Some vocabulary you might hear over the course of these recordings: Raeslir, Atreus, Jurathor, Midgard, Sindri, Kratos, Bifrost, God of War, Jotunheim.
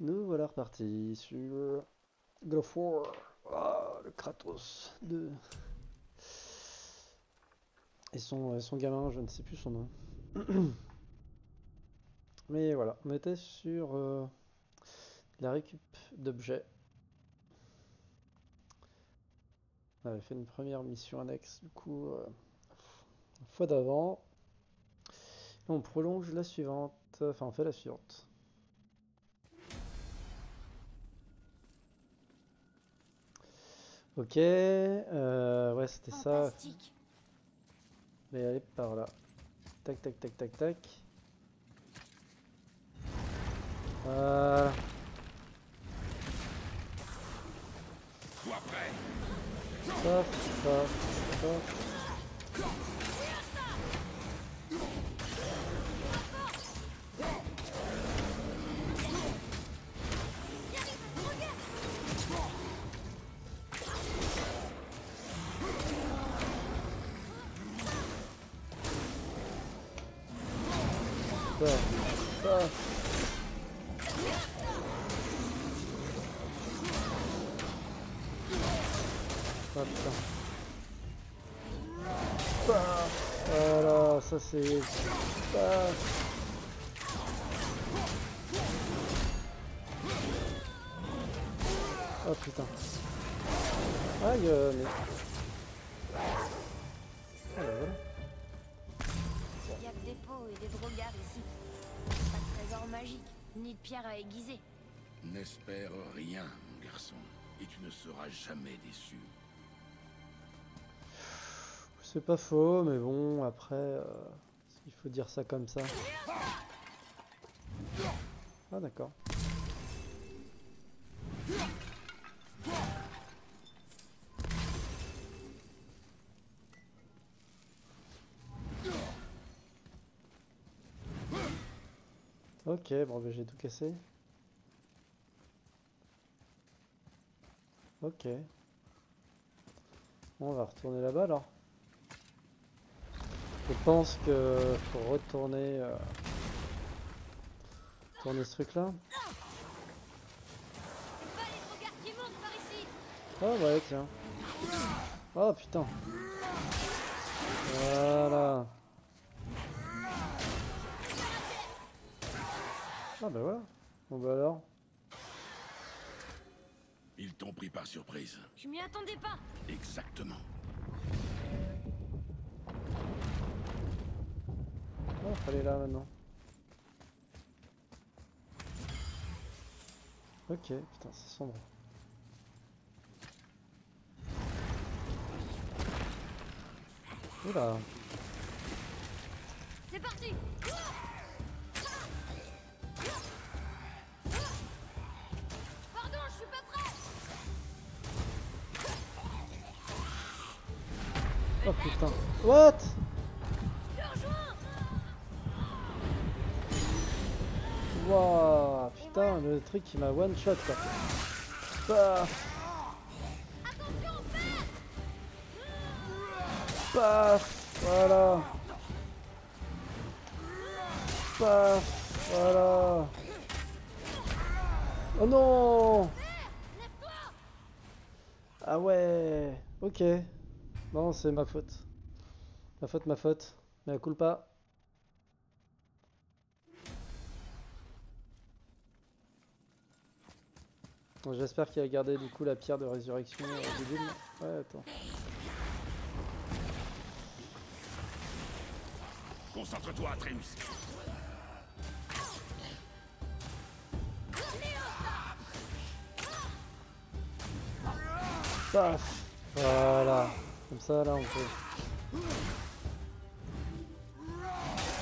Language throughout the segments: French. Nous voilà repartis sur God of War. Ah, le Kratos 2. Et son gamin, je ne sais plus son nom. Mais voilà, on était sur la récup d'objets. On avait fait une première mission annexe, du coup, la fois d'avant. Et on prolonge la suivante, enfin on fait la suivante. Ok, ouais c'était ça. Mais allez par là. Tac tac tac tac tac. Voilà. Ça, ça, ça. Ça c'est pas... Oh putain. Aïe mais... Ah là voilà. Il y a des pots et des drogards ici. Pas de trésor magique, ni de pierre à aiguiser. N'espère rien, mon garçon, et tu ne seras jamais déçu. C'est pas faux, mais bon, après, il faut dire ça comme ça. Ah d'accord. Ok, bon, ben, j'ai tout cassé. Ok. On va retourner là-bas alors. Je pense que faut retourner tourner ce truc là. Ah ouais tiens. Oh putain. Voilà. Ah bah voilà. Bon bah alors. Ils t'ont pris par surprise. Je m'y attendais pas. Exactement. Oh, fallait là maintenant. Ok, putain, c'est sombre. Oula. C'est parti. Pardon, je suis pas prêt. Oh putain. What? Wouah, putain, le truc qui m'a one shot quoi. Paf. Attention, paf. Paf. Voilà. Paf. Voilà. Oh non. Ah ouais. Ok. Non, c'est ma faute. Ma faute. Mais elle coule pas. J'espère qu'il a gardé du coup la pierre de résurrection du début. Ouais, attends. Concentre-toi, Atreus. Paf. Voilà. Comme ça, là, on peut...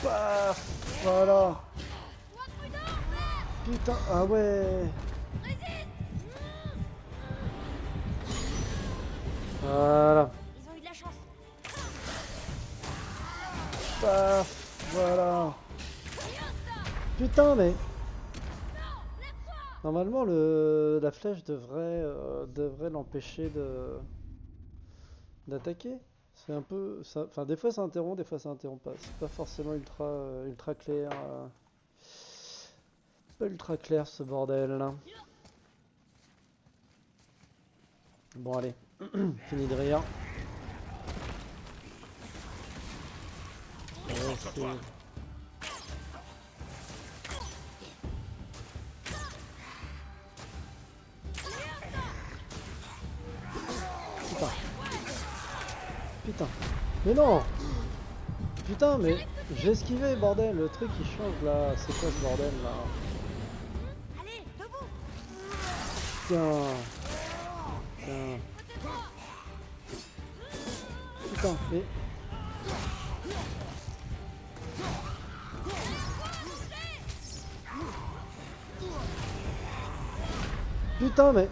Paf. Voilà. Putain, ah ouais. Voilà. Ils ont eu de la chance. Paf, voilà. Putain mais. Normalement la flèche devrait l'empêcher de d'attaquer. C'est un peu, enfin des fois ça interrompt, des fois ça interrompt pas. C'est pas forcément ultra clair. pas ultra clair ce bordel là. Bon allez, fini de rire. Ouais, putain, mais non! Putain, mais j'ai esquivé, bordel! Le truc il change là, c'est quoi ce bordel là? Allez, debout! Putain, mais. Putain, mais.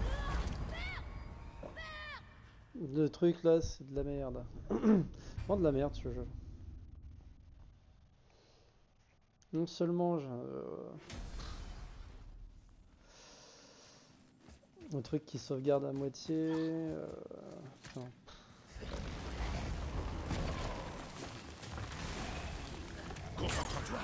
Le truc là, c'est de la merde. Vraiment de la merde ce jeu. Non seulement j'ai un truc qui sauvegarde à moitié. Non. Concentre-toi.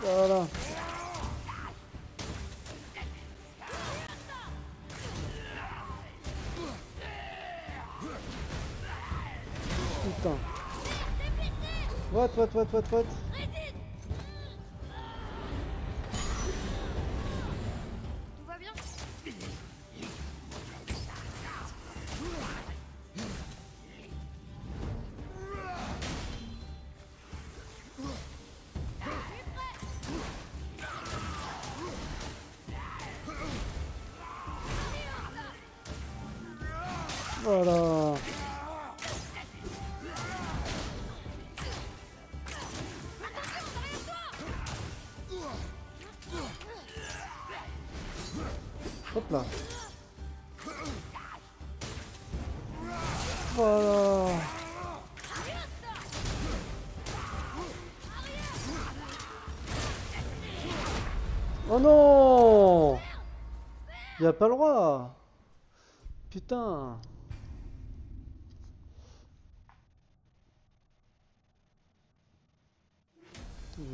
Voilà. Putain. What? Tout va bien? Voilà. Hop là. Voilà. Oh non! Il n'y a pas le droit. Putain.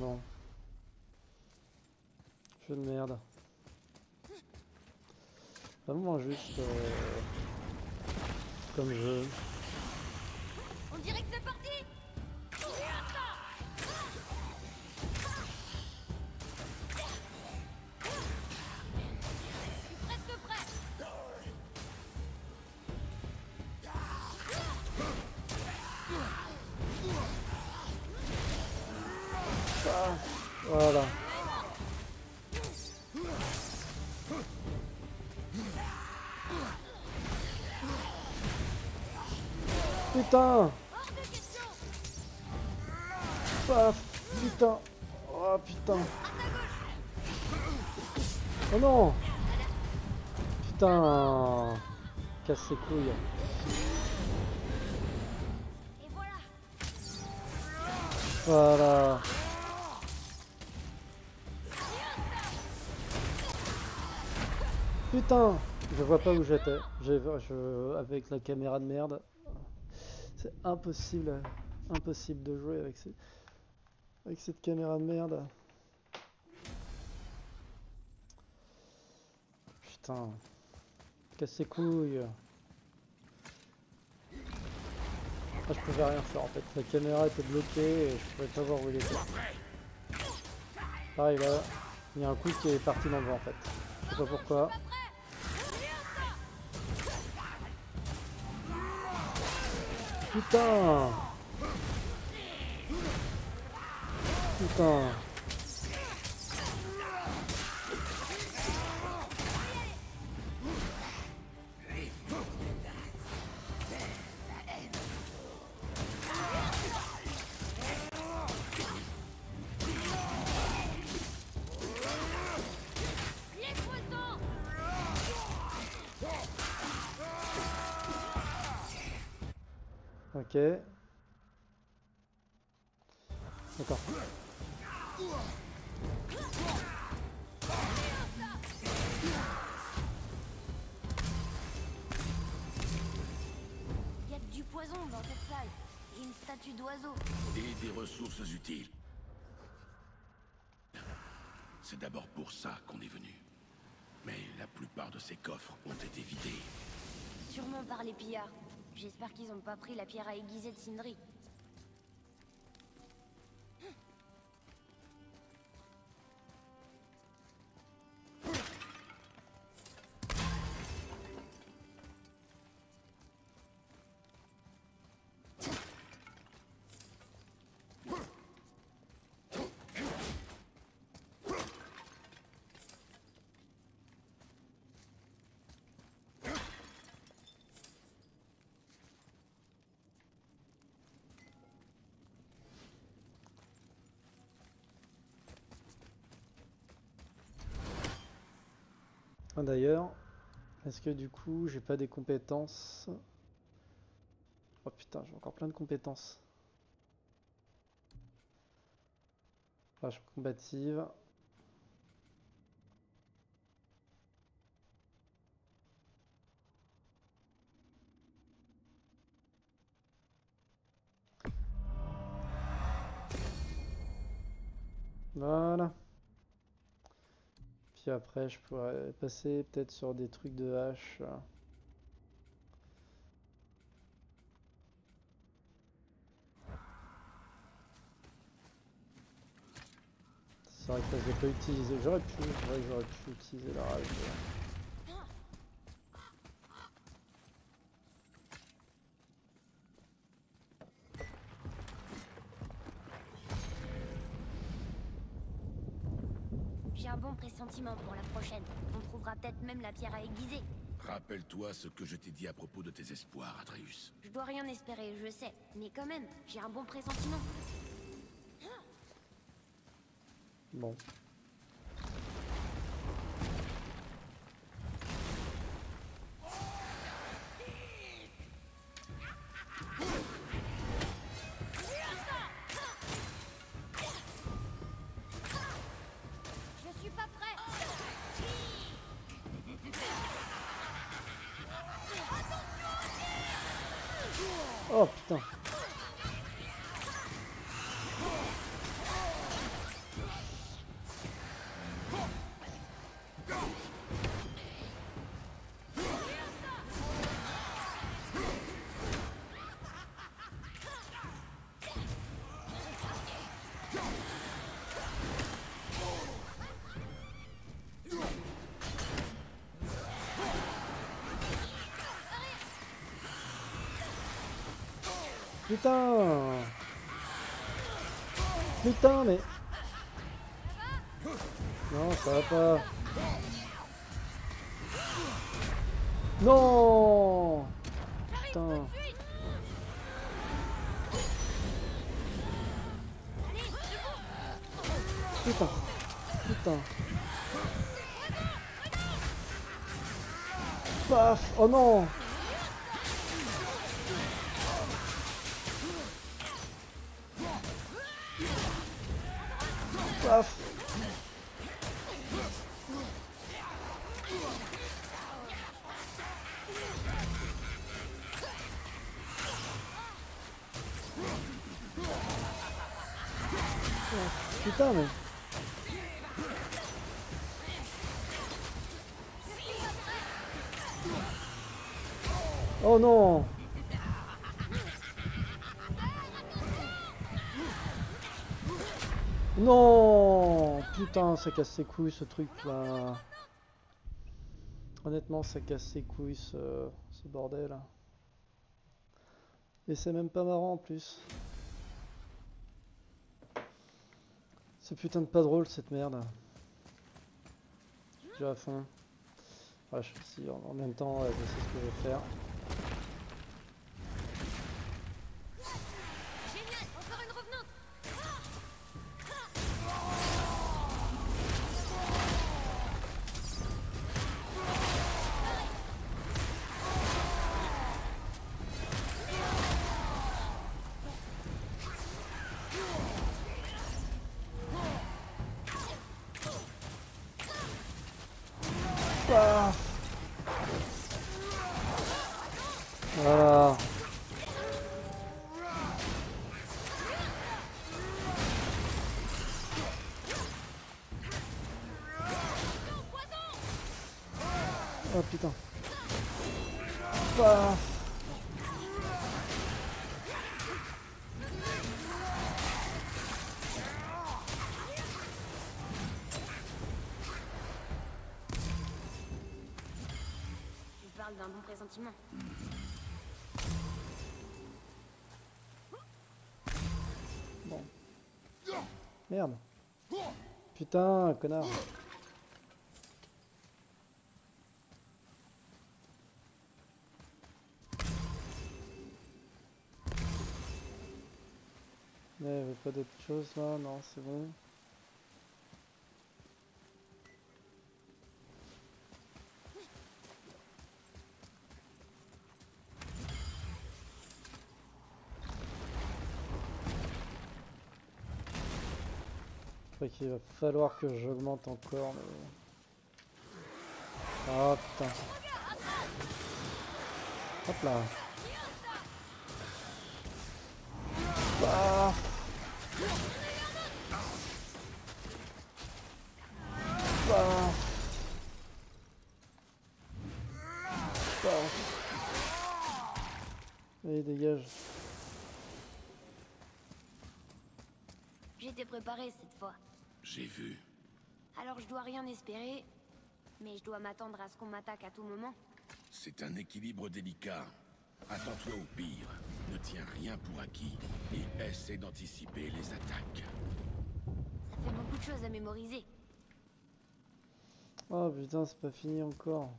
Non. Jeu de merde. Vraiment juste comme jeu. On dirait que c'est parti. Voilà. Putain. Paf. Putain. Oh putain. Oh non. Putain. Casse ses couilles. Voilà. Putain, je vois pas où j'étais. Avec la caméra de merde, c'est impossible, de jouer avec, cette caméra de merde. Putain, casse ses couilles. Ah, je pouvais rien faire en fait. La caméra était bloquée et je pouvais pas voir où il était. Pareil là, il y a un coup qui est parti dans le vent en fait. Je sais pas pourquoi. Putain! Putain! Ok. D'accord. Il y a du poison dans cette salle. Et une statue d'oiseau. Et des ressources utiles. C'est d'abord pour ça qu'on est venu. Mais la plupart de ces coffres ont été vidés. Sûrement par les pillards. J'espère qu'ils n'ont pas pris la pierre à aiguiser de Sindri. Ah, d'ailleurs, est-ce que du coup j'ai pas des compétences? Oh putain, j'ai encore plein de compétences. Rage combative. Voilà. Après je pourrais passer peut-être sur des trucs de hache. C'est vrai que je l'ai pas utilisé, j'aurais pu utiliser la rage. Sentiment pour la prochaine. On trouvera peut-être même la pierre à aiguiser. Rappelle-toi ce que je t'ai dit à propos de tes espoirs, Atreus. Je dois rien espérer, je sais. Mais quand même, j'ai un bon pressentiment. Bon. Oh putain. Putain! Putain, mais... Non, ça va pas. Non! Putain. Putain. Putain. Paf! Oh non! Paf. Putain mais... Oh non. Non, putain, ça casse ses couilles ce truc là. Honnêtement, ça casse ses couilles ce bordel. Et c'est même pas marrant en plus. C'est putain de pas drôle cette merde. J'ai déjà faim. Ouais, je suis si en même temps, je sais ce que je vais faire. Ah. Ah. Oh putain. Ah. D'un bon pressentiment. Bon. Merde. Putain, connard. Il n'y avait pas d'autre chose là, non, c'est bon. Qu'il va falloir que j'augmente encore le... Oh putain. Hop là. Ah. Ah. Ah. Allez, dégage. J'étais préparé cette fois. J'ai vu. Alors je dois rien espérer, mais je dois m'attendre à ce qu'on m'attaque à tout moment. C'est un équilibre délicat. Attends-toi au pire, ne tiens rien pour acquis, et essaie d'anticiper les attaques. Ça fait beaucoup de choses à mémoriser. Oh putain, c'est pas fini encore.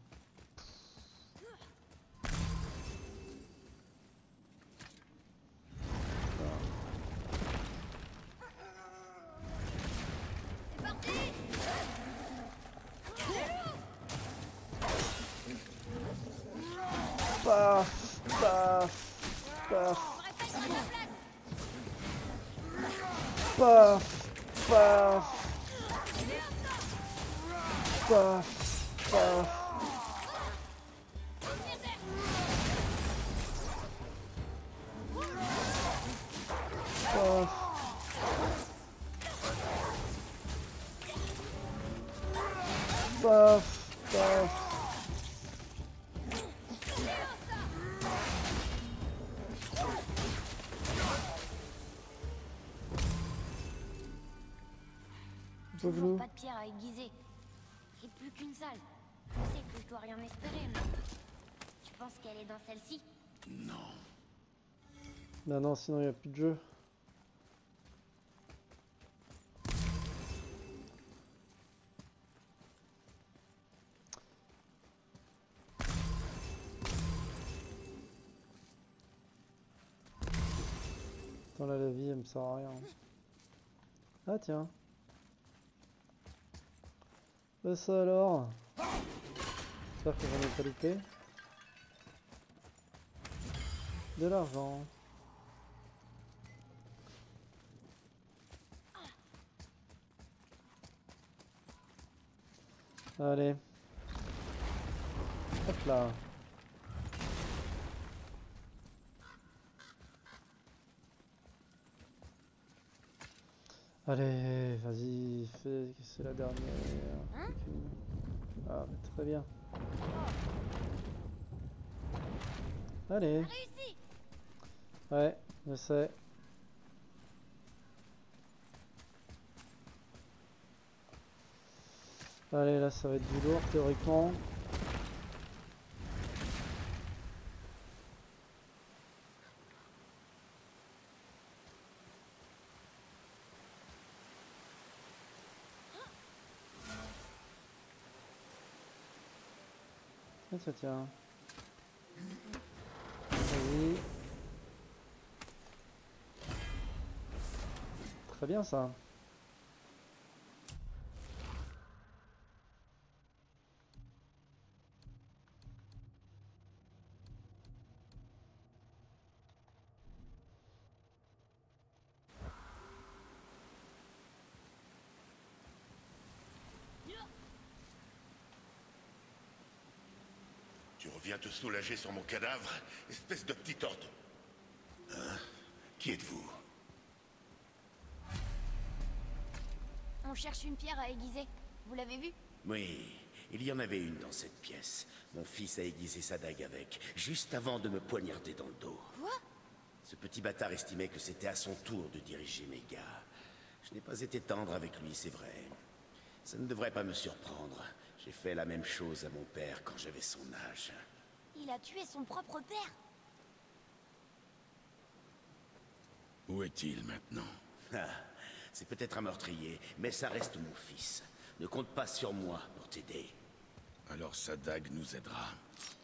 Toujours pas de pierre à aiguiser. Et plus qu'une salle. Je sais que je dois rien espérer, mais... Tu penses qu'elle est dans celle-ci? Non. Non, non, sinon il n'y a plus de jeu. Attends, là, la vie, elle me sert à rien. Ah, tiens. Ça alors, j'espère que j'en ai pas loupé. De l'argent. Allez. Hop là. Allez, vas-y, fais que c'est la dernière. Hein? Ah, très bien. Allez. Réussi. Ouais, je sais. Allez, là, ça va être du lourd théoriquement. Ça tient. Vas-y. Très bien ça. Viens te soulager sur mon cadavre, espèce de petit ordre. Hein? Qui êtes-vous? On cherche une pierre à aiguiser. Vous l'avez vue? Oui, il y en avait une dans cette pièce. Mon fils a aiguisé sa dague avec, juste avant de me poignarder dans le dos. Quoi? Ce petit bâtard estimait que c'était à son tour de diriger mes gars. Je n'ai pas été tendre avec lui, c'est vrai. Ça ne devrait pas me surprendre. J'ai fait la même chose à mon père quand j'avais son âge. Il a tué son propre père? Où est-il maintenant? Ah, c'est peut-être un meurtrier, mais ça reste mon fils. Ne compte pas sur moi pour t'aider. Alors sa dague nous aidera.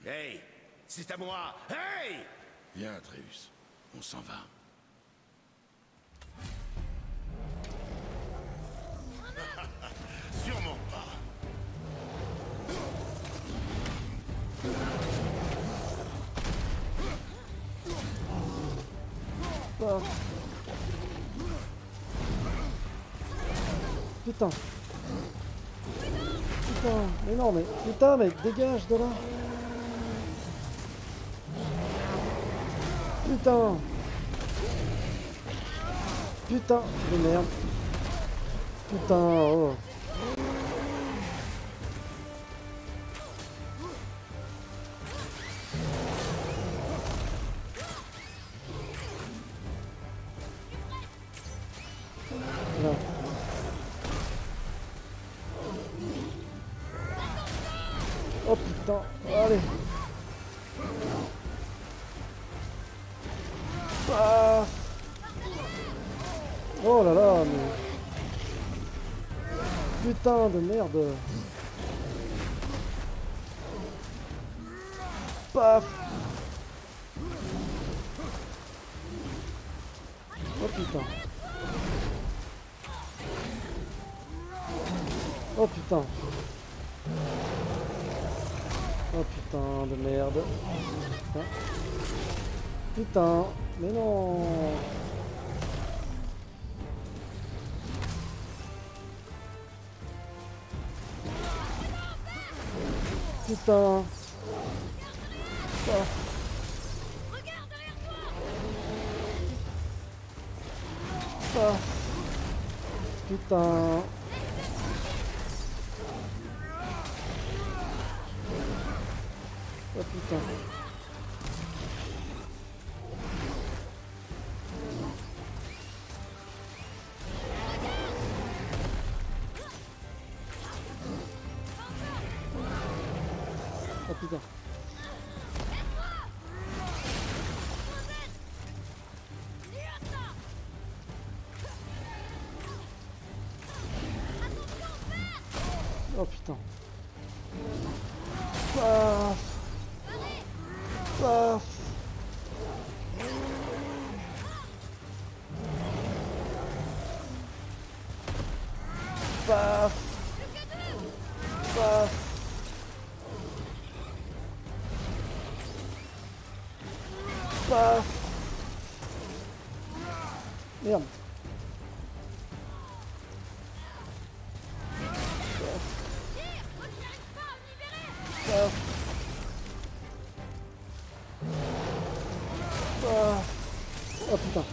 Hey! C'est à moi! Hey! Viens, Atreus. On s'en va. Sûrement pas. Oh. Putain. Putain, mais non, mais putain, mec, dégage de là. Putain. Putain, de merde. Putain, oh. Putain de merde. Paf. Oh putain. Oh putain. Oh putain de merde. Putain. Putain. Mais non. Putain. Regarde derrière toi. Putain. Oh putain. Oh putain. Paf. Paf. Paf. Paf. Paf. Merde. Oh putain.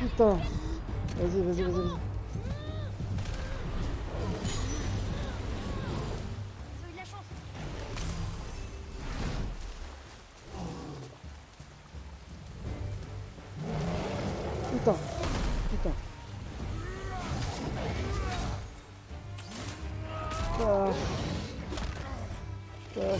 Putain. Vas-y, vas-y, vas-y, vas-y. Putain. Putain. Ah. Putain.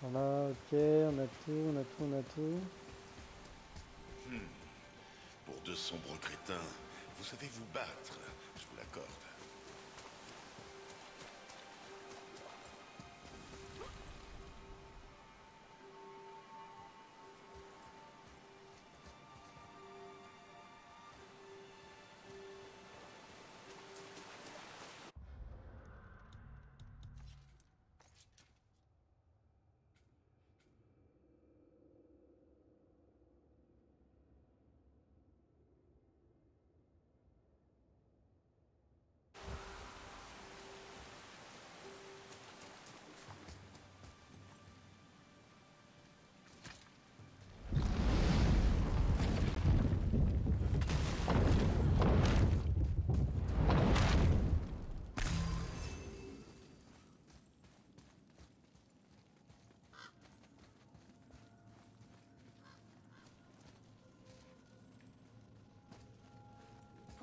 Voilà, ok, on a tout. Pour deux sombres crétins, vous savez vous battre, je vous l'accorde.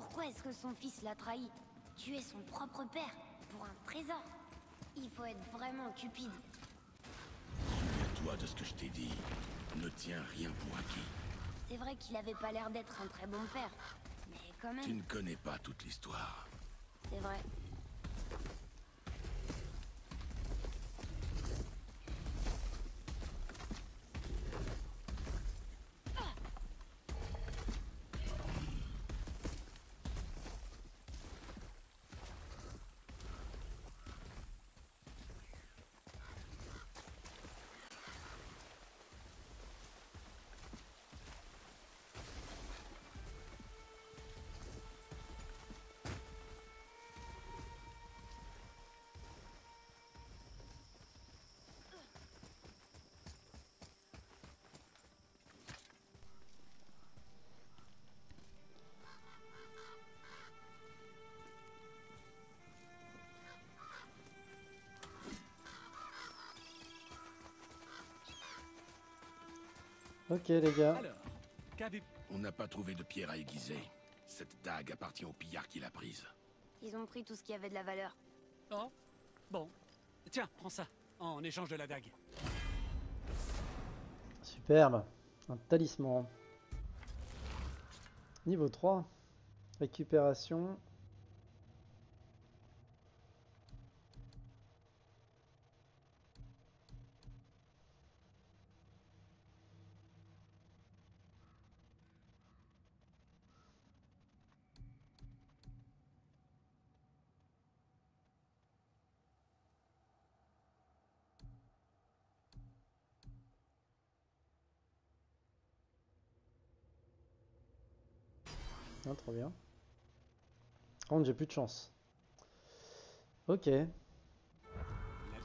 Pourquoi est-ce que son fils l'a trahi? Tuer son propre père pour un trésor? Il faut être vraiment cupide. Souviens-toi de ce que je t'ai dit. Ne tiens rien pour acquis. C'est vrai qu'il avait pas l'air d'être un très bon père, mais quand même... Tu ne connais pas toute l'histoire. C'est vrai. Ok les gars. Alors, on n'a pas trouvé de pierre à aiguiser. Cette dague appartient au pillard qui l'a prise. Ils ont pris tout ce qui avait de la valeur. Oh, bon. Tiens, prends ça, en échange de la dague. Superbe. Un talisman. Niveau 3. Récupération. Ah, trop bien. Par contre, j'ai plus de chance. Ok. La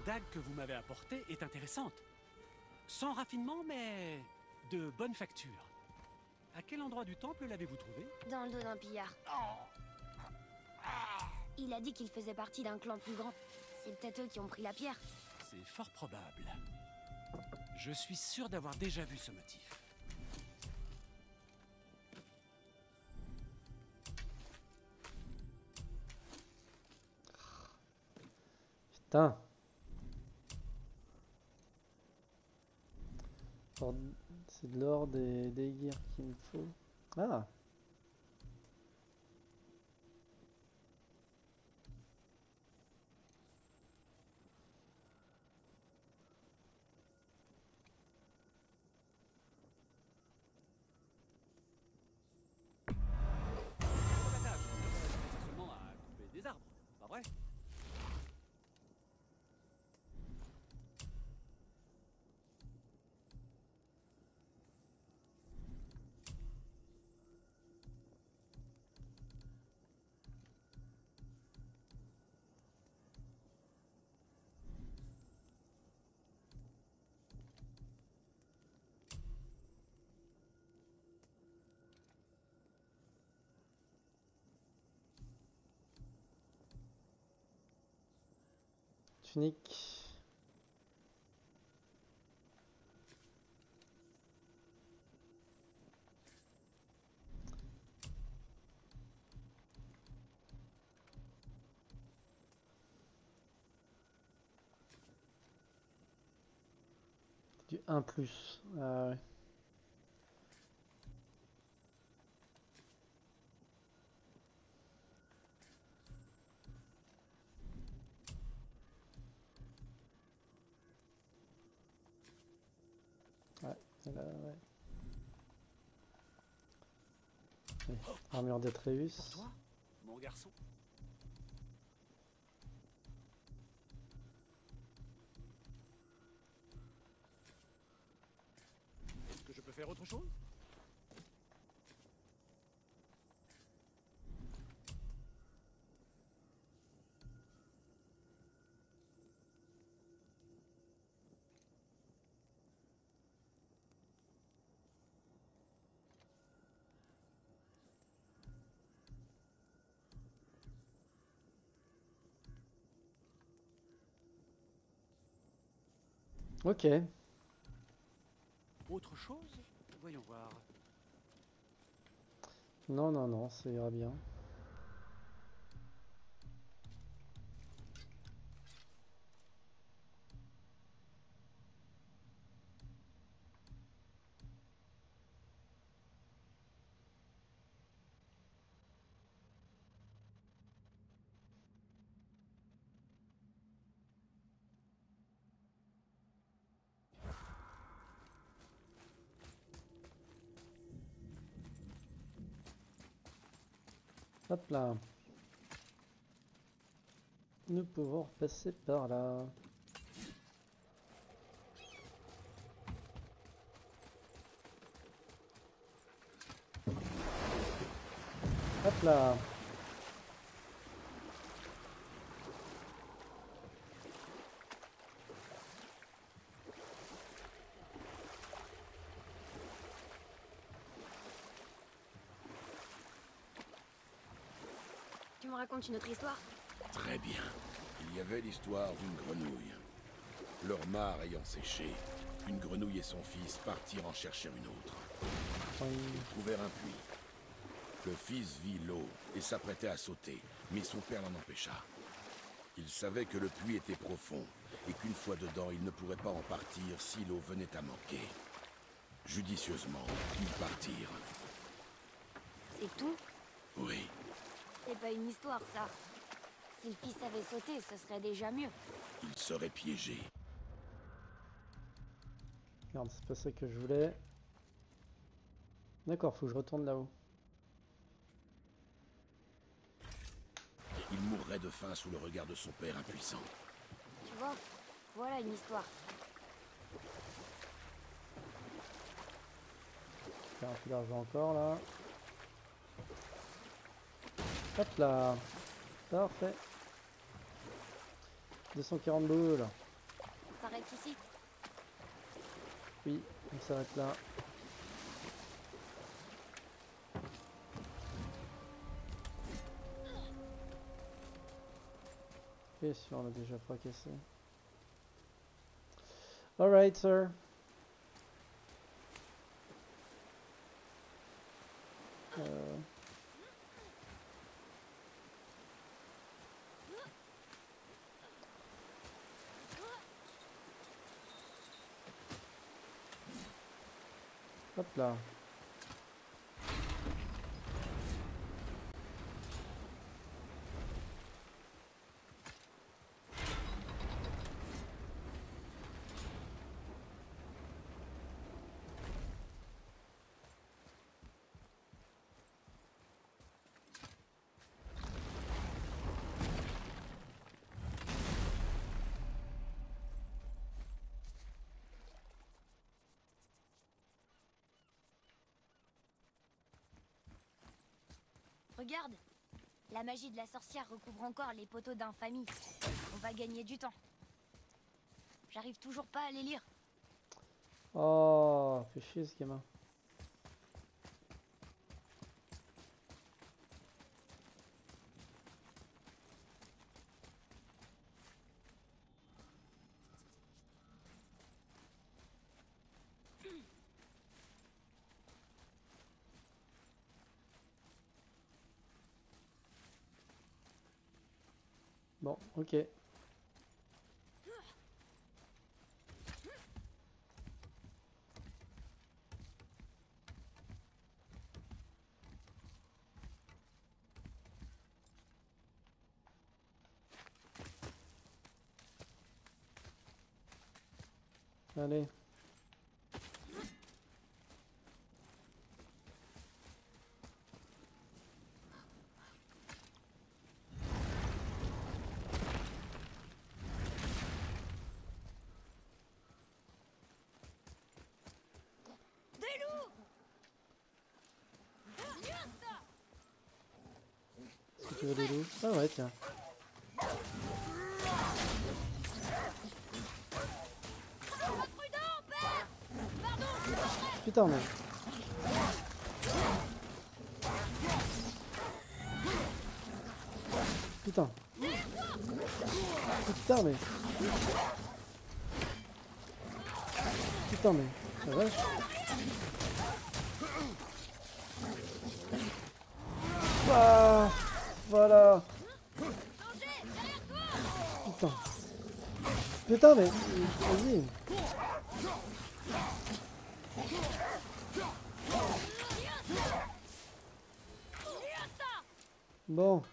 dague que vous m'avez apportée est intéressante. Sans raffinement, mais de bonne facture. À quel endroit du temple l'avez-vous trouvée? Dans le dos d'un pillard. Il a dit qu'il faisait partie d'un clan plus grand. C'est peut-être eux qui ont pris la pierre. C'est fort probable. Je suis sûr d'avoir déjà vu ce motif. Putain. C'est de l'or des gears qu'il me faut. Ah. Unique. Du 1+. Ah ouais. Ouais. Armure d'Atreus. Pour toi, mon garçon. Est-ce que je peux faire autre chose? Ok. Autre chose? Voyons voir. Non, non, non, ça ira bien. Hop là. Nous pouvons repasser par là. Hop là. Raconte une autre histoire. Très bien. Il y avait l'histoire d'une grenouille. Leur mare ayant séché, une grenouille et son fils partirent en chercher une autre. Ils trouvèrent un puits. Le fils vit l'eau et s'apprêtait à sauter, mais son père l'en empêcha. Il savait que le puits était profond et qu'une fois dedans, il ne pourrait pas en partir si l'eau venait à manquer. Judicieusement, ils partirent. C'est tout? Oui. C'est pas une histoire, ça. Si le fils avait sauté, ce serait déjà mieux. Il serait piégé. Merde, c'est pas ça que je voulais. D'accord, faut que je retourne là-haut. Il mourrait de faim sous le regard de son père impuissant. Tu vois, voilà une histoire. Faire un peu d'argent encore, là. Hop là, parfait. 240 boules. On s'arrête ici? Oui, on s'arrête là. Bien sûr, on l'a déjà fracassé. Alright, sir. Hop là. Regarde, la magie de la sorcière recouvre encore les poteaux d'infamie. On va gagner du temps. J'arrive toujours pas à les lire. Oh, fait chier ce gamin. Bon, ok. Allez. Tu veux des loups? Ah ouais, tiens. Putain, mais... Putain. Putain, mais... Putain, mais... La vache. Ah, voilà. Putain. Putain, mais... Vas-y. Bon.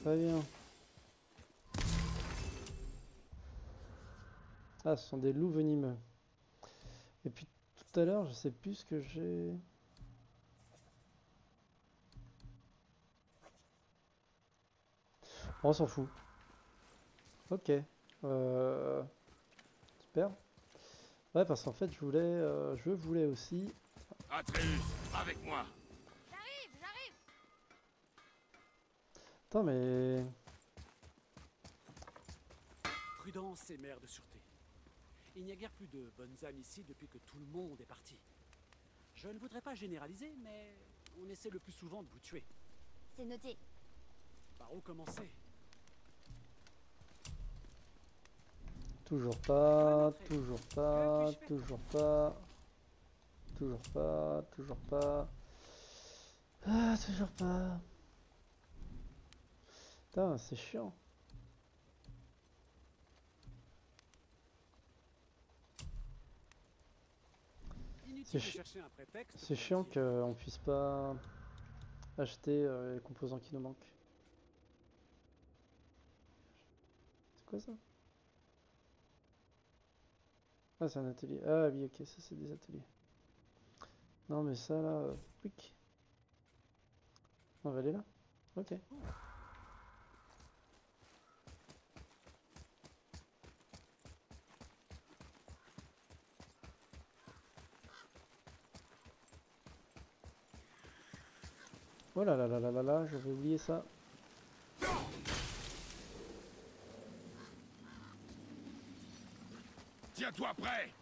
Très bien. Ah, ce sont des loups venimeux. Et puis tout à l'heure, je sais plus ce que j'ai... On s'en fout. Ok. Super. Ouais, parce qu'en fait, je voulais aussi... Atreus, avec moi. J'arrive, j'arrive. Attends, mais... Prudence et mère de sûreté. Il n'y a guère plus de bonnes âmes ici depuis que tout le monde est parti. Je ne voudrais pas généraliser, mais on essaie le plus souvent de vous tuer. C'est noté. Par où commencer? Toujours pas, toujours pas, toujours pas, toujours pas, toujours pas, ah, toujours pas. Putain, c'est chiant. C'est chiant qu'on puisse pas acheter les composants qui nous manquent. C'est quoi ça? Ah, c'est un atelier. Ah oui, ok, ça c'est des ateliers. Non mais ça là... quick. On va aller là. Ok. Oh là là là là là là, j'avais oublié ça. Tiens-toi prêt.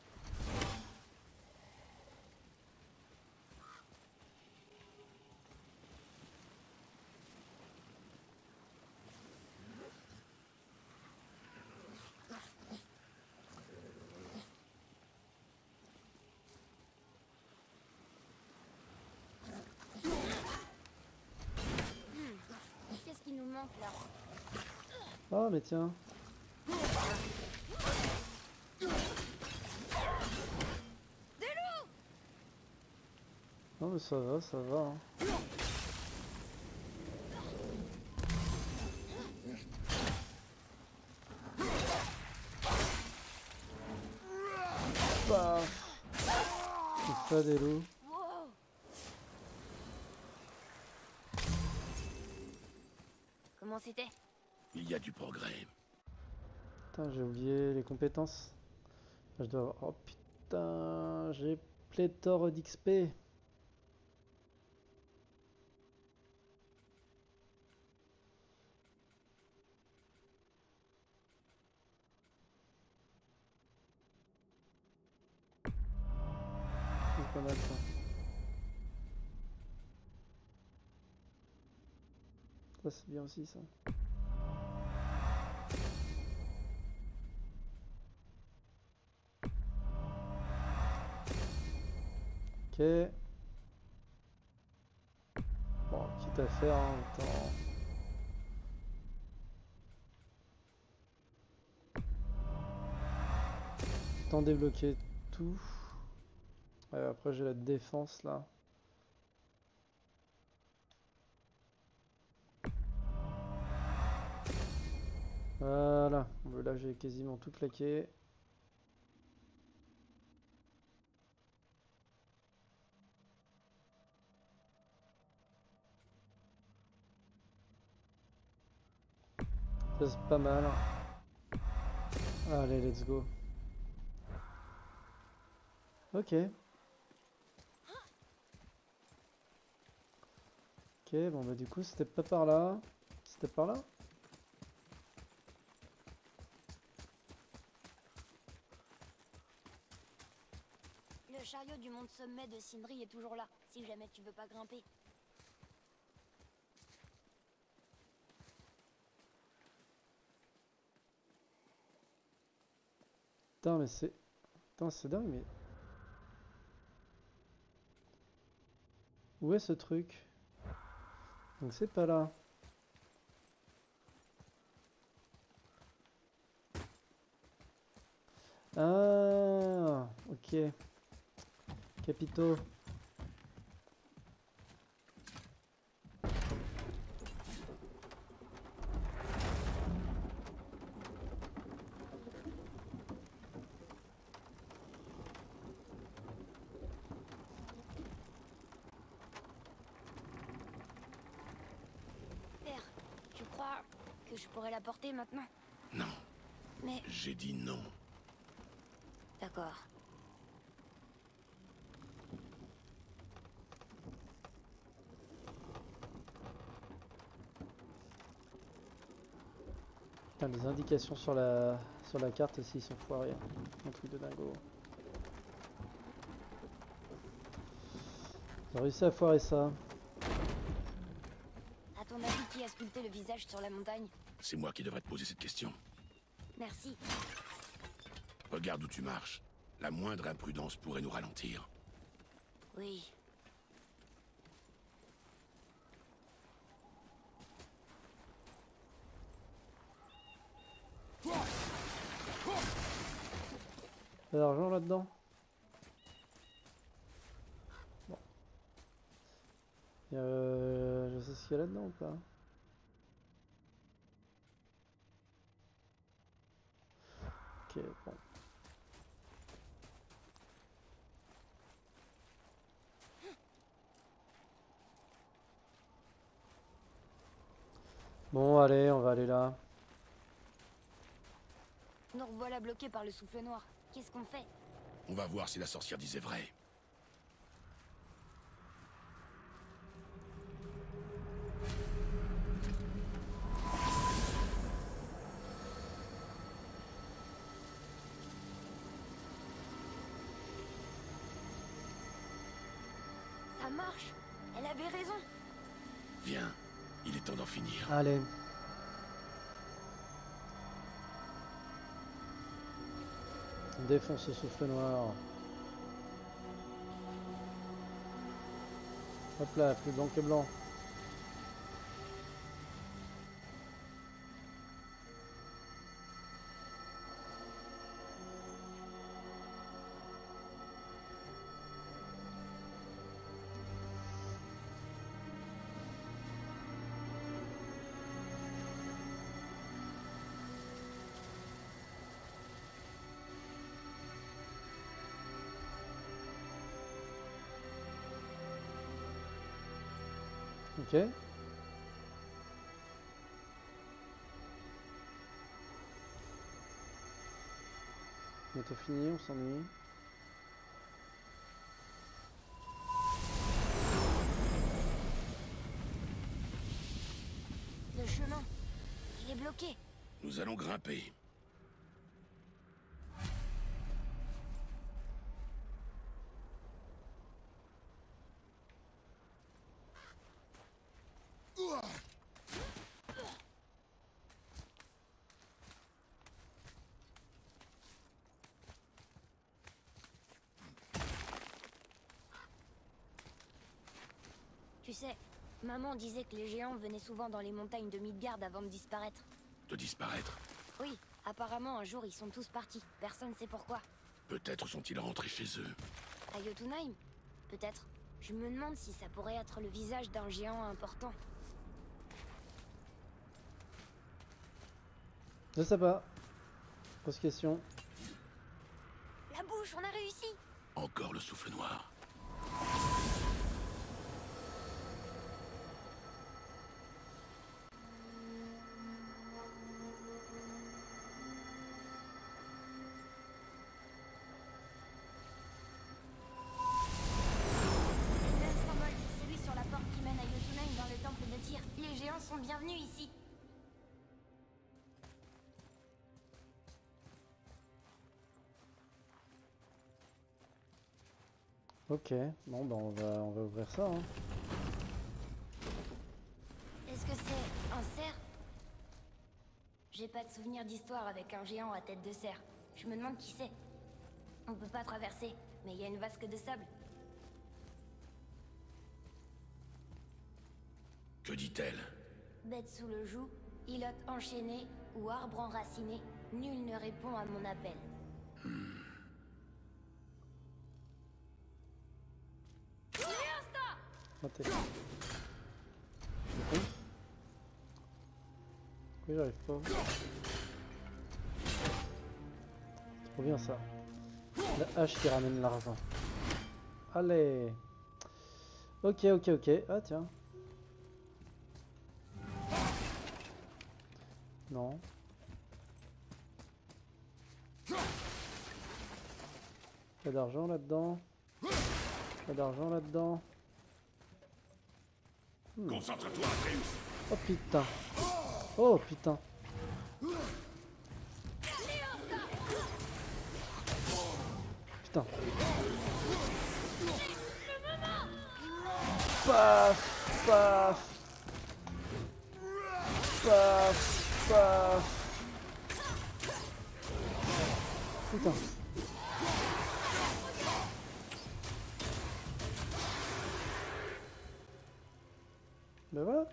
Qu'est-ce qui nous manque là? Ah mais tiens. Non mais ça va hein. Bah. C'est ça des loups. Comment c'était? Il y a du progrès. Putain, j'ai oublié les compétences. Je dois avoir... Oh putain, j'ai pléthore d'XP. Ça c'est bien aussi ça. Ok. Bon, quitte à faire hein, autant. Autant débloquer tout. Ouais, après j'ai la défense là. Voilà, là j'ai quasiment tout plaqué. Ça c'est pas mal. Allez, let's go. Ok. Ok, bon bah du coup c'était pas par là. C'était par là ? Le chariot du monde sommet de Sindri est toujours là, si jamais tu veux pas grimper. Putain mais c'est... Putain c'est dingue mais... Où est ce truc? Donc c'est pas là. Ah ok. Capito. Porter maintenant? Non. Mais... J'ai dit non. D'accord. Putain, les indications sur la carte aussi, ils sont foirés. Un truc de dingo. Ils ont réussi à foirer ça. À ton avis, qui a sculpté le visage sur la montagne? C'est moi qui devrais te poser cette question. Merci. Regarde où tu marches. La moindre imprudence pourrait nous ralentir. Oui. T'as de l'argent là-dedans? Bon. Je sais ce qu'il y a là-dedans ou pas? Ok, bon. Bon, allez, on va aller là. Nous revoilà bloqués par le souffle noir. Qu'est-ce qu'on fait? On va voir si la sorcière disait vrai. Allez. On défonce ce souffle noir. Hop là, plus blanc que blanc. Ok. Bientôt fini, on s'ennuie. Le chemin, il est bloqué. Nous allons grimper. Tu sais, maman disait que les géants venaient souvent dans les montagnes de Midgard avant de disparaître. De disparaître? Oui, apparemment un jour ils sont tous partis, personne sait pourquoi. Peut-être sont-ils rentrés chez eux. À Jotunheim? Peut-être. Je me demande si ça pourrait être le visage d'un géant important. Je sais pas. Grosse question. La bouche, on a réussi. Encore le souffle noir. Ok, bon bah on va ouvrir ça. Hein. Est-ce que c'est un cerf? J'ai pas de souvenir d'histoire avec un géant à tête de cerf. Je me demande qui c'est. On peut pas traverser, mais il y a une vasque de sable. Que dit-elle? Bête sous le joug, îlote enchaîné ou arbre enraciné, nul ne répond à mon appel. Okay. Pourquoi j'arrive pas? C'est trop bien ça. La hache qui ramène l'argent. Allez. Ok, ok, ok. Ah tiens. Non. Pas d'argent là-dedans. Pas d'argent là-dedans. Concentre-toi, Atreus. Oh putain. Oh putain. Putain. Paf, paf. Paf, paf. Putain. Ben voilà.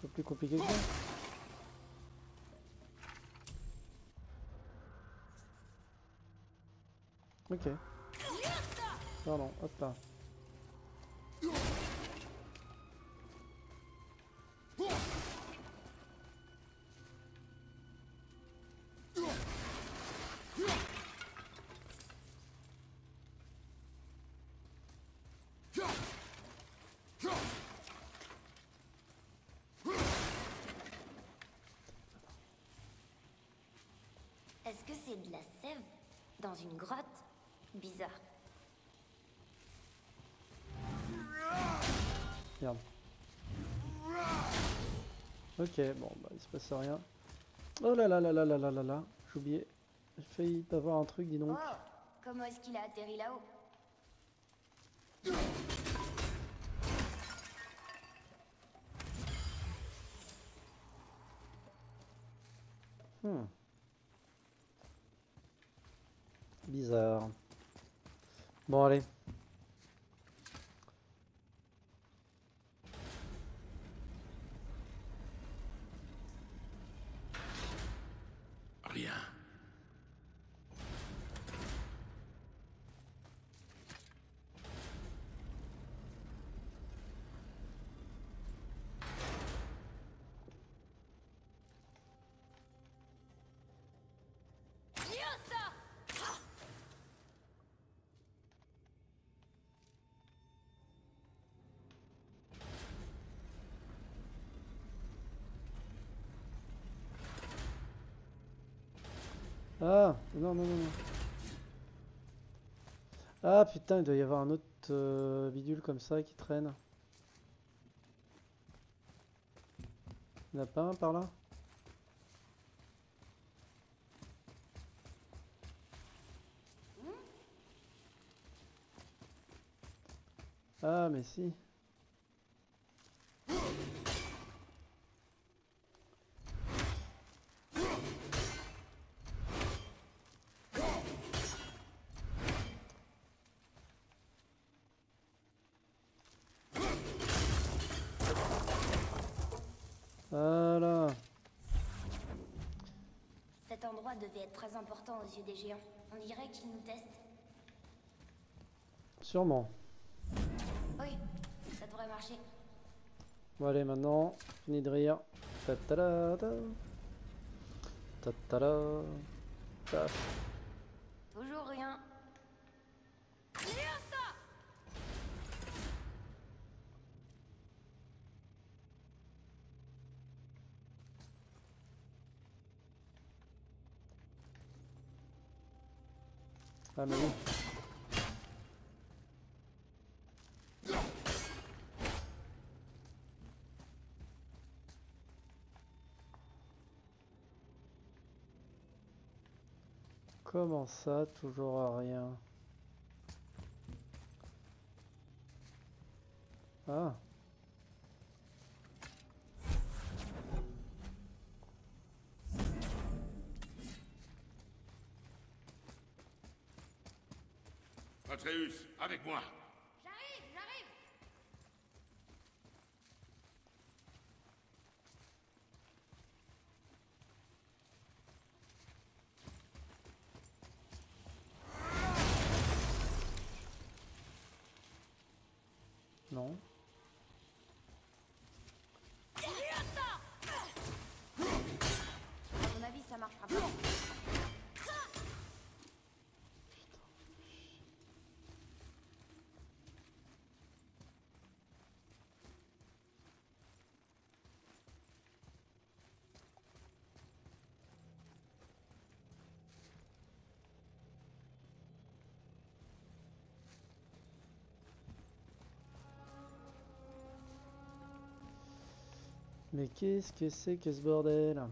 C'est plus compliqué que ça. Ok. Pardon, hop là. Est-ce que c'est de la sève dans une grotte? Bizarre. Merde. Ok, bon, bah il se passe rien. Oh là là là là là là là là. J'ai oublié. J'ai failli avoir un truc, dis donc. Oh, comment est-ce qu'il a atterri là-haut? Bizarre. Bon allez. Rien. Ah non non non non. Ah putain, il doit y avoir un autre bidule comme ça qui traîne. Il n'y en a pas un par là? Ah mais si. Voilà. Cet endroit devait être très important aux yeux des géants. On dirait qu'ils nous testent. Sûrement. Oui, ça devrait marcher. Bon allez, maintenant, fini de rire. Ta ta ta ta. Taf. Toujours rien. Ah mais oui. Comment ça, toujours à rien? Ah. Atreus, avec moi. J'arrive. Non. À mon avis, ça marchera pas. Mais qu'est-ce que c'est que ce bordel?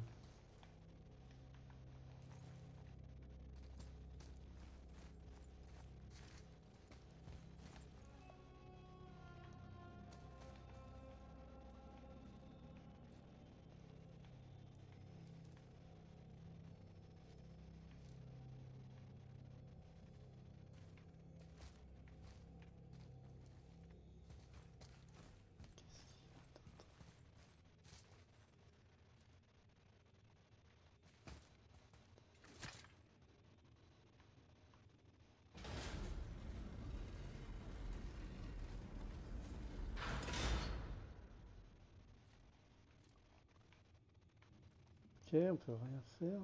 Ok, on peut rien faire.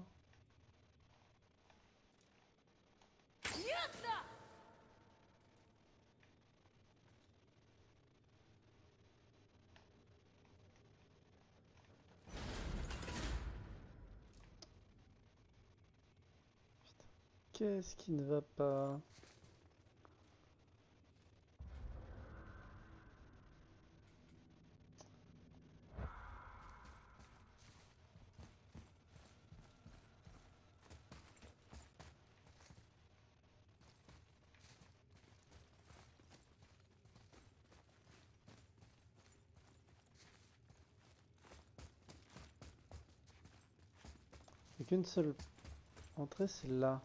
Putain, qu'est-ce qui ne va pas? Qu'une seule entrée, c'est là.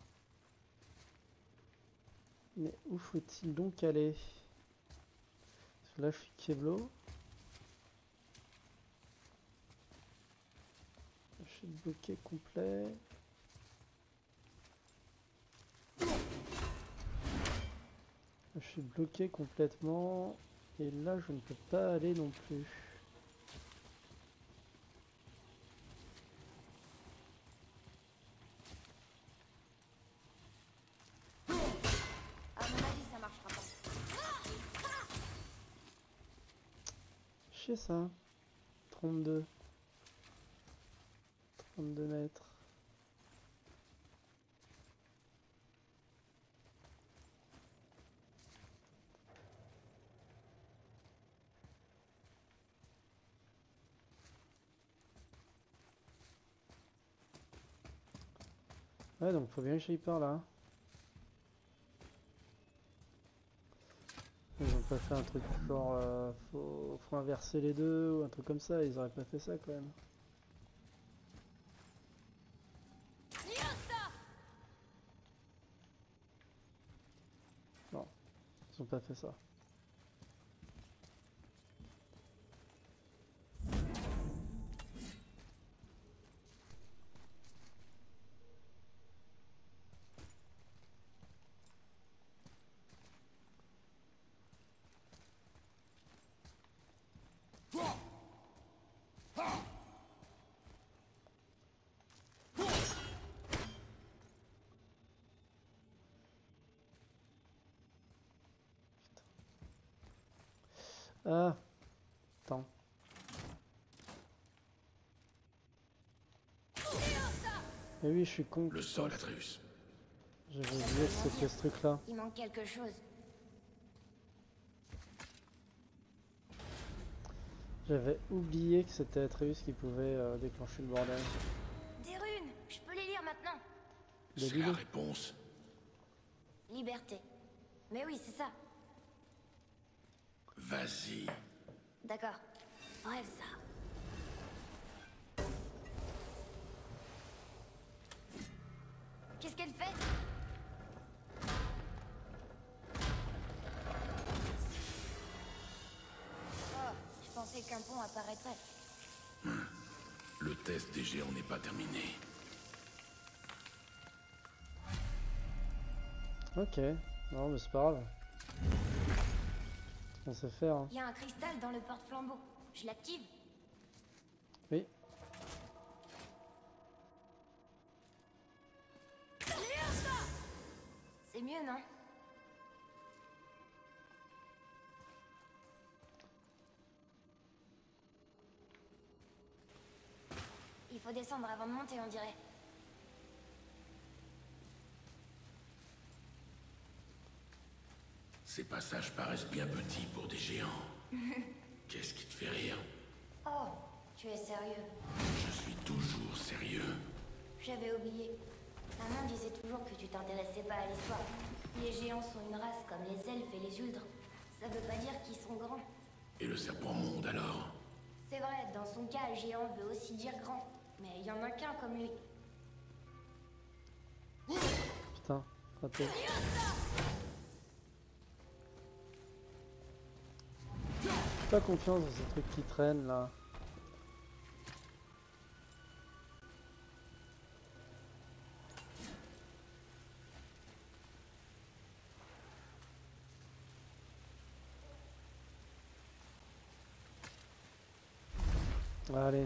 Mais où faut-il donc aller? Parce que là, je suis Keblo. Je suis bloqué complet. Je suis bloqué complètement. Et là, je ne peux pas aller non plus. Ça 32 mètres. Ouais, donc faut bien que j'aille par là. Pas fait un truc genre faut inverser les deux ou un truc comme ça, ils auraient pas fait ça quand même. Non, ils ont pas fait ça. Ah, então. Et oui, je suis con. Le sol, Atreus. Je veux dire, c'était ce truc-là. Il manque quelque chose. J'avais oublié que c'était Atreus qui pouvait déclencher le bordel. Des runes, je peux les lire maintenant. C'est la réponse. Liberté. Mais oui, c'est ça. Vas-y. D'accord. Bref, ça. Qu'est-ce qu'elle fait? Oh, je pensais qu'un pont apparaîtrait. Le test des géants n'est pas terminé. Ok, non mais c'est pas grave. On sait faire. Hein. Il y a un cristal dans le porte-flambeau. Je l'active? Oui. C'est mieux, non? Il faut descendre avant de monter, on dirait. Ces passages paraissent bien petits pour des géants. Qu'est-ce qui te fait rire? Oh, tu es sérieux? Je suis toujours sérieux. J'avais oublié. Maman disait toujours que tu t'intéressais pas à l'histoire. Les géants sont une race comme les elfes et les huldres. Ça veut pas dire qu'ils sont grands. Et le serpent monde alors? C'est vrai, dans son cas, géant veut aussi dire grand. Mais il y en a qu'un comme lui. Putain, raté. J'ai pas confiance dans ces trucs qui traînent là. Allez.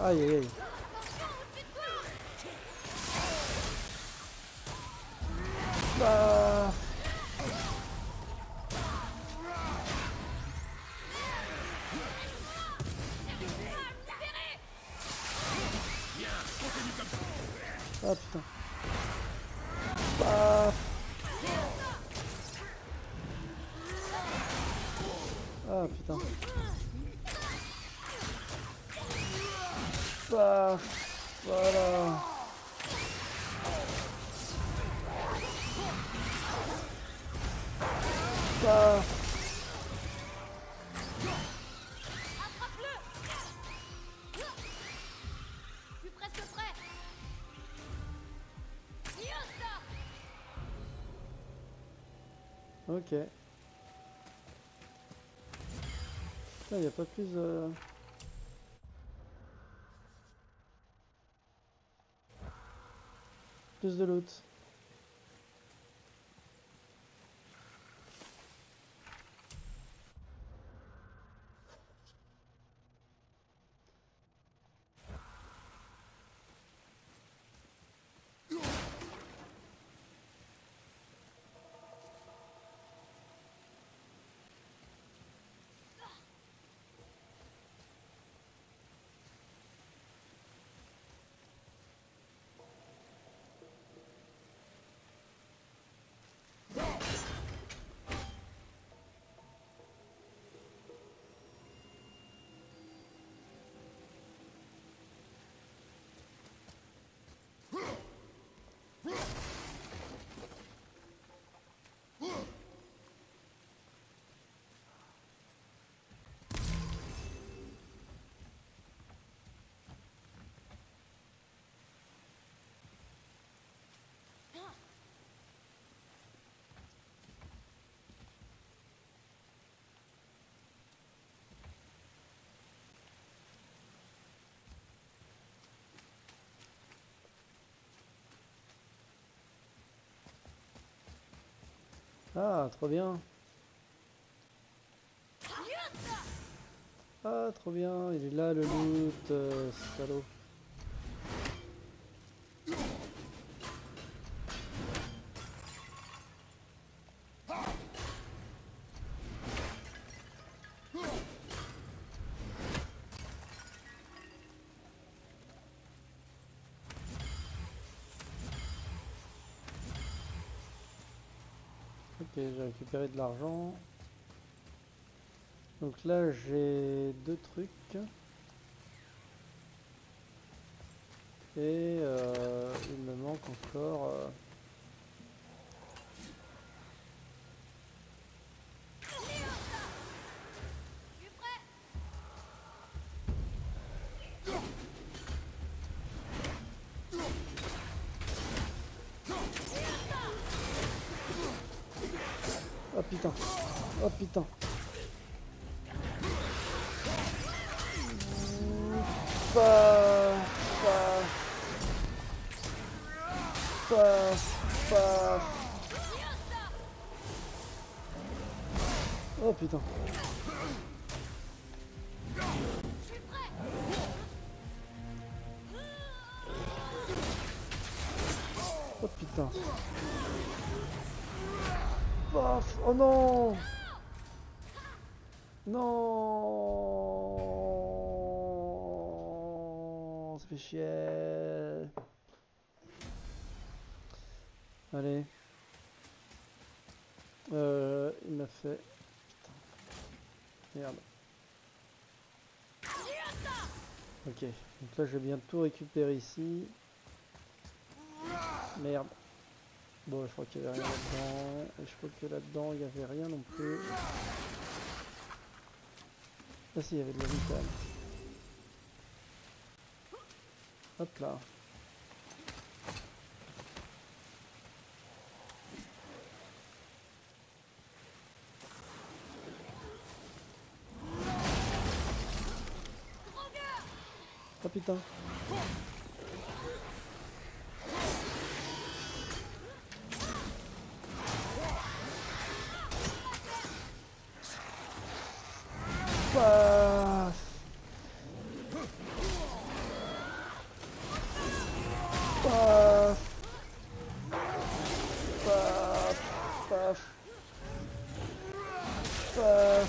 Aïe aïe aïe. Bah... Ah putain. Bah... Ah putain. Bah, voilà. Bah. Attrape-le. Je suis presque prêt. Ok. Il n'y a pas plus... Plus de loot. Ah, trop bien. Ah, trop bien, il est là le loot, salaud. Ok, j'ai récupéré de l'argent. Donc là j'ai deux trucs et il me manque encore oh putain, oh putain. Paf. Oh putain. Oh putain. Paf. Oh non. Non. C'est chier. Allez. Il m'a fait... Putain. Merde. Ok. Donc là, je vais bien tout récupérer ici. Merde. Bon, je crois qu'il y avait rien là-dedans. Et je crois que là-dedans, il n'y avait rien non plus. Ah si, il y avait de la vitale. Hop là. Oh putain. Paf. Paf. Paf. Paf. Paf. Paf.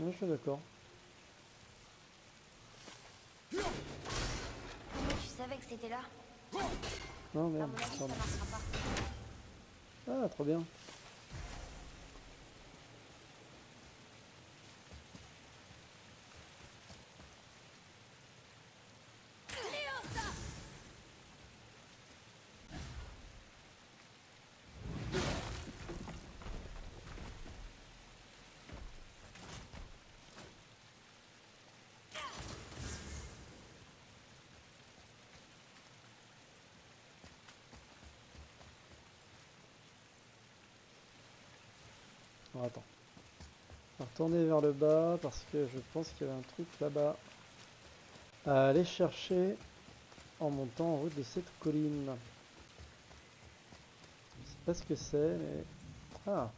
Ouais, je suis d'accord. Tu savais que c'était là? Non, merde. Ah, trop bien. Attends, on va retourner vers le bas parce que je pense qu'il y avait un truc là-bas à aller chercher en montant en route de cette colline. Je sais pas ce que c'est, mais... Ah.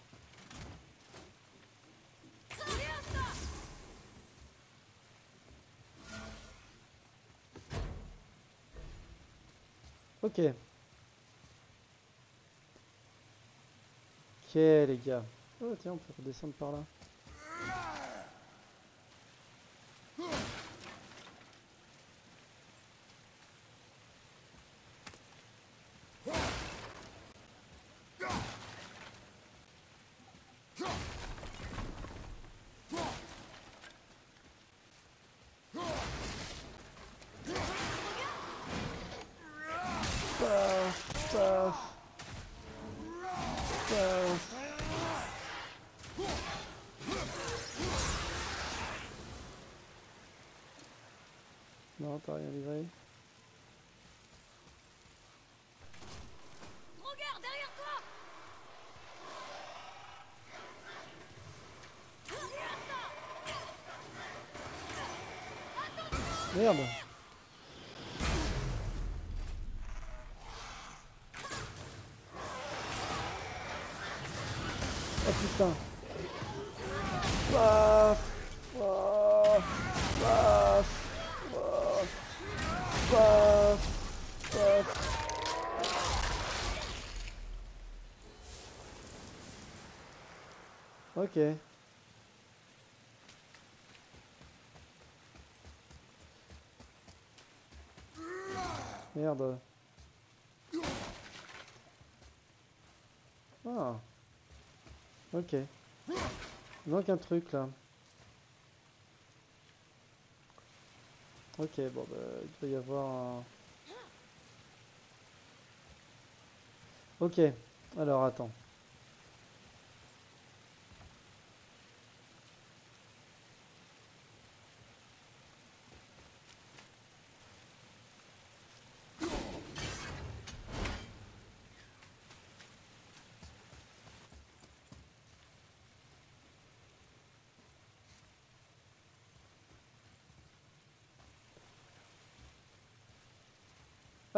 Ok. Ok les gars. Oh tiens, on peut redescendre par là. Non, t'as rien livré. Regarde derrière toi. Merde. Oh putain. Paf. Paf. Paf. Paf, paf. Ok. Merde. Ah. Ok. Il manque un truc là. Ok, bon, bah, il doit y avoir un... Ok, alors attends.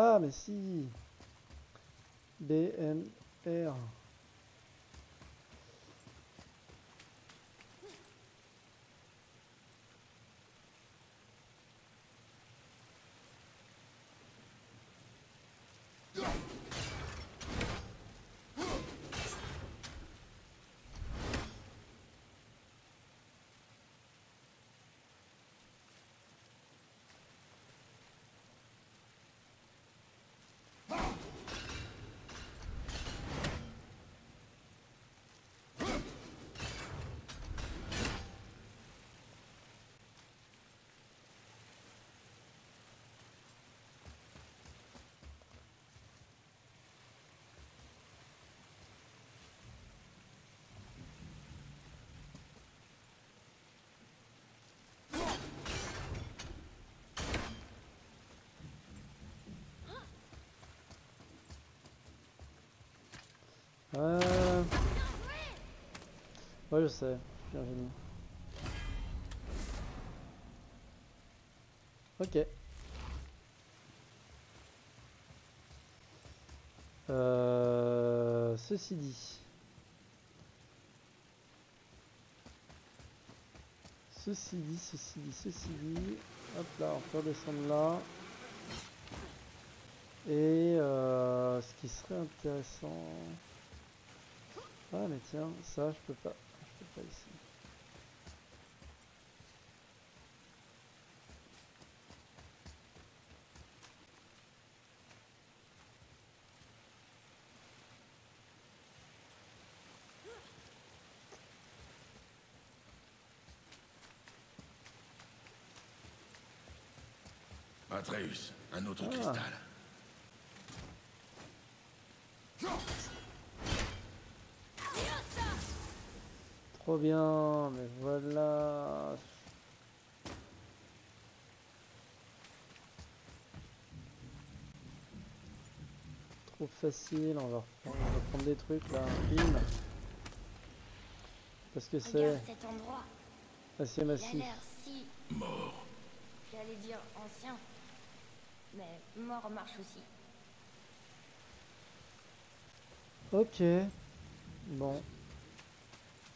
Ah mais si, BMR. Ouais, je sais, je suis un génie. Ok. Ceci dit. Ceci dit. Hop là, on peut redescendre là. Et ce qui serait intéressant... Ah mais tiens, ça je peux pas. Je peux pas ici. Atreus, un autre cristal. Trop bien, mais voilà. Trop facile, on va prendre des trucs là. Bim. Parce que c'est assez massif. Si... Mort. J'allais dire ancien, mais mort marche aussi. Ok. Bon.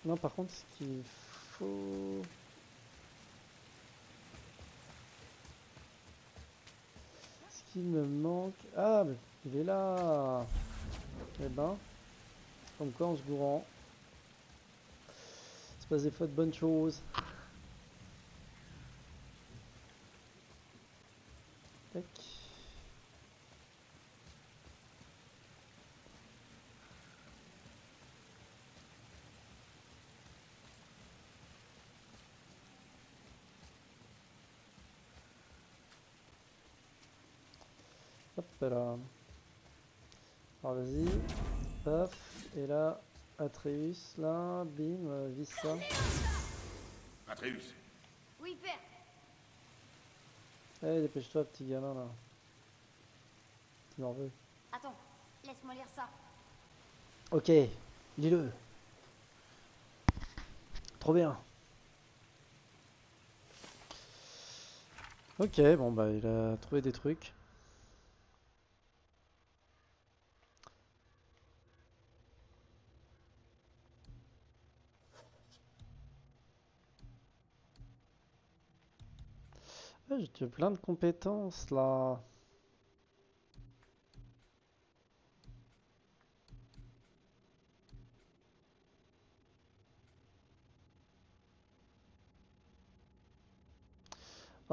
Non, par contre, ce qu'il faut... Ce qui me manque... Ah, mais il est là. Eh ben, comme quoi, en se gourant, il se passe des fois de bonnes choses. Tac. Là. Alors vas-y, paf, et là, Atreus, là, bim, visse ça. Atreus. Oui, père. Allez, dépêche-toi, petit gamin là. Tu m'en veux. Attends, laisse-moi lire ça. Ok, lis-le. Trop bien. Ok, bon bah il a trouvé des trucs. Ah, j'ai plein de compétences là.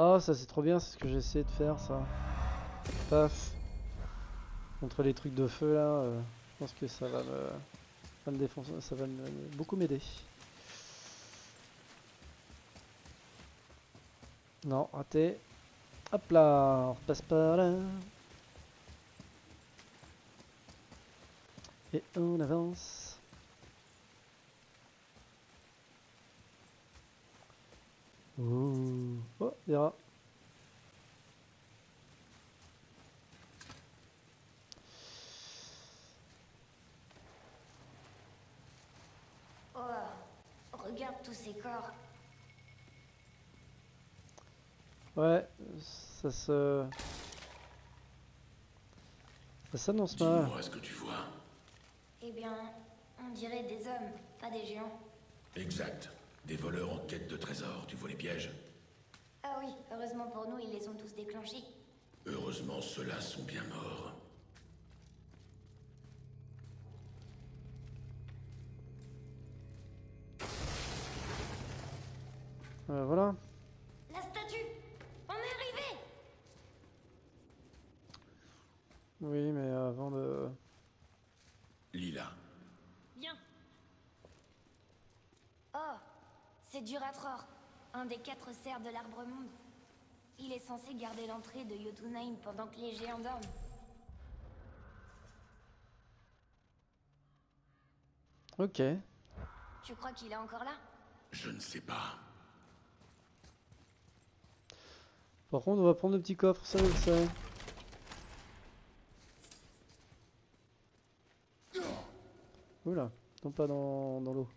Oh, ça c'est trop bien, c'est ce que j'ai essayé de faire ça. Paf. Contre les trucs de feu là, je pense que ça va me défoncer, ça va beaucoup m'aider. Non, raté. Hop là, on repasse par là. Et on avance. Ouh. Oh, des rats. Oh, regarde tous ces corps. Ouais, ça se... Ça s'annonce pas. Dis-moi ce que tu vois. Eh bien, on dirait des hommes, pas des géants. Exact. Des voleurs en quête de trésors, tu vois les pièges? Ah oui, heureusement pour nous, ils les ont tous déclenchés. Heureusement, ceux-là sont bien morts. Voilà. La statue! On est arrivé! Oui, mais avant de... Lila. Bien. Oh! C'est Jurathor, un des 4 cerfs de l'arbre monde. Il est censé garder l'entrée de Jotunheim pendant que les géants dorment. Ok. Tu crois qu'il est encore là? Je ne sais pas. Par contre, on va prendre le petit coffre, ça, ça. Oula, tombe pas dans l'eau.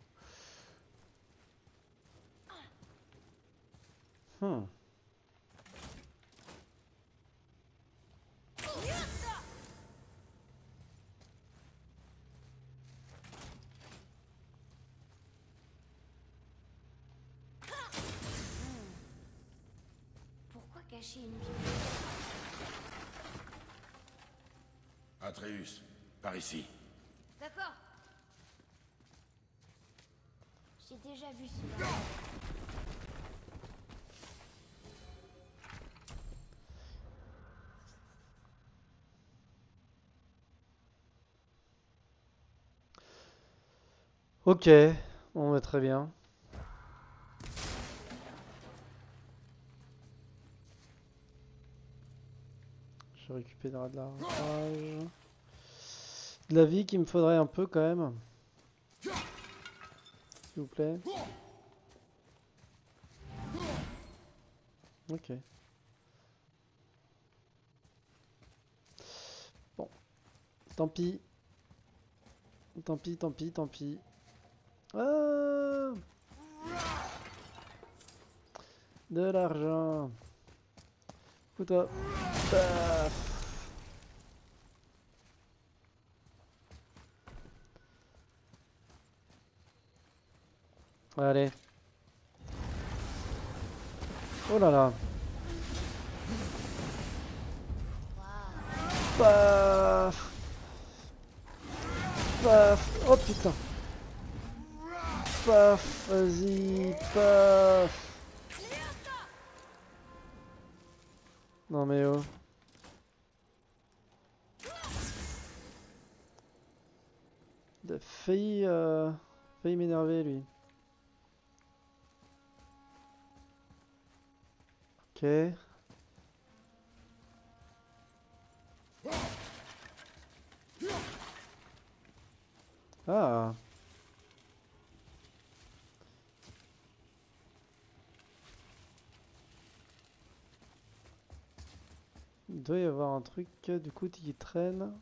Pourquoi cacher une vie? Atreus, par ici. D'accord. J'ai déjà vu cela. Ok, on va très bien. Je récupérerai de la rage. De la vie qu'il me faudrait un peu quand même. S'il vous plaît. Ok. Bon. Tant pis. Tant pis, tant pis, tant pis. De l'argent. Couteau. Paf. Allez. Oh là là. Paf. Paf. Oh putain. Paf, vas-y, paf. Non mais oh. Il a failli m'énerver lui. Ok. Ah. Il doit y avoir un truc du coup qui traîne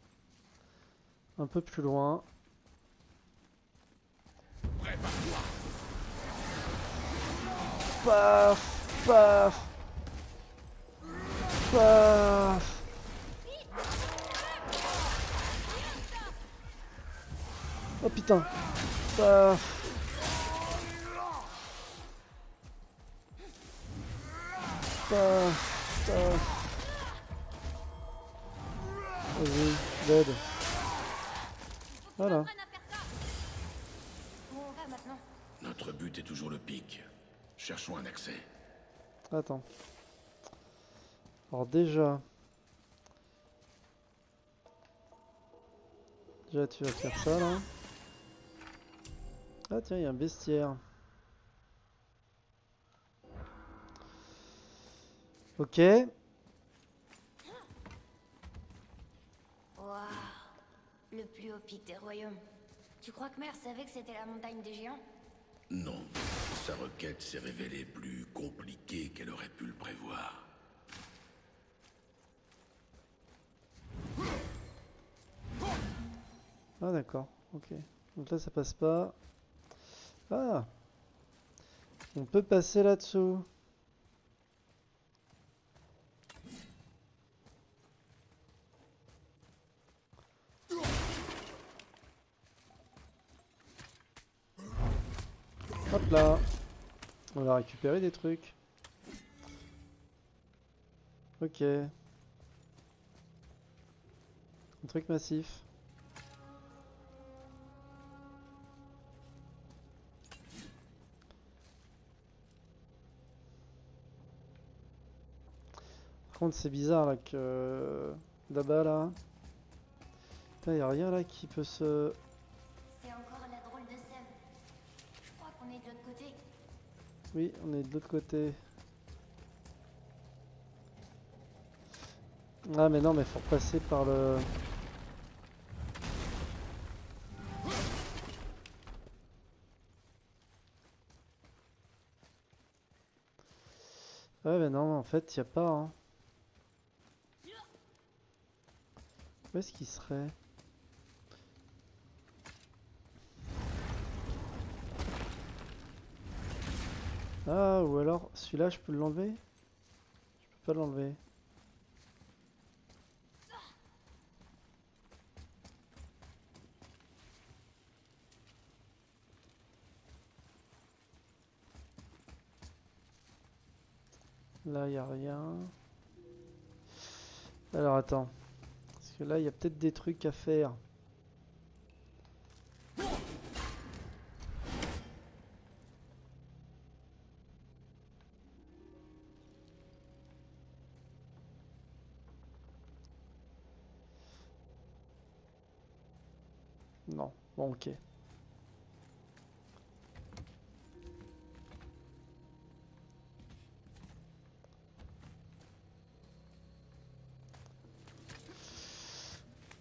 un peu plus loin. Paf, paf, paf. Oh putain, paf. Paf, paf. Vas-y, dead. Voilà. Notre but est toujours le pic. Cherchons un accès. Attends. Alors déjà tu vas faire ça là. Ah tiens, il y a un bestiaire. Ok. Waouh, le plus haut pic des royaumes. Tu crois que Mère savait que c'était la montagne des géants? Non. Sa requête s'est révélée plus compliquée qu'elle aurait pu le prévoir. Ah d'accord, ok. Donc là ça passe pas. Ah, on peut passer là-dessous. Hop là, on va récupérer des trucs. Ok. Un truc massif. Par contre c'est bizarre là que... Là-bas là... Putain, y a rien là qui peut se... Oui, on est de l'autre côté. Ah mais non, mais faut passer par le... Ouais mais non, en fait, y a pas. Hein. Où est-ce qu'il serait? Ah, ou alors celui-là je peux l'enlever? Je peux pas l'enlever. Là il n'y a rien. Alors attends. Parce que là il y a peut-être des trucs à faire. Non, bon ok.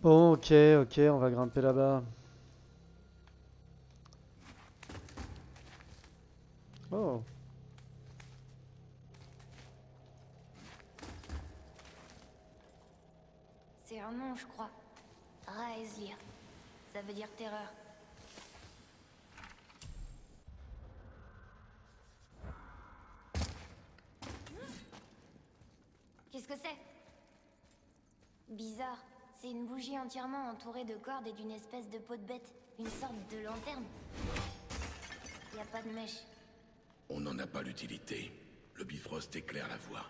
Bon ok, on va grimper là-bas. Oh. C'est un nom je crois. Raeslir. Ça veut dire terreur. Qu'est-ce que c'est? Bizarre. C'est une bougie entièrement entourée de cordes et d'une espèce de peau de bête. Une sorte de lanterne. Y a pas de mèche. On n'en a pas l'utilité. Le Bifrost éclaire la voie.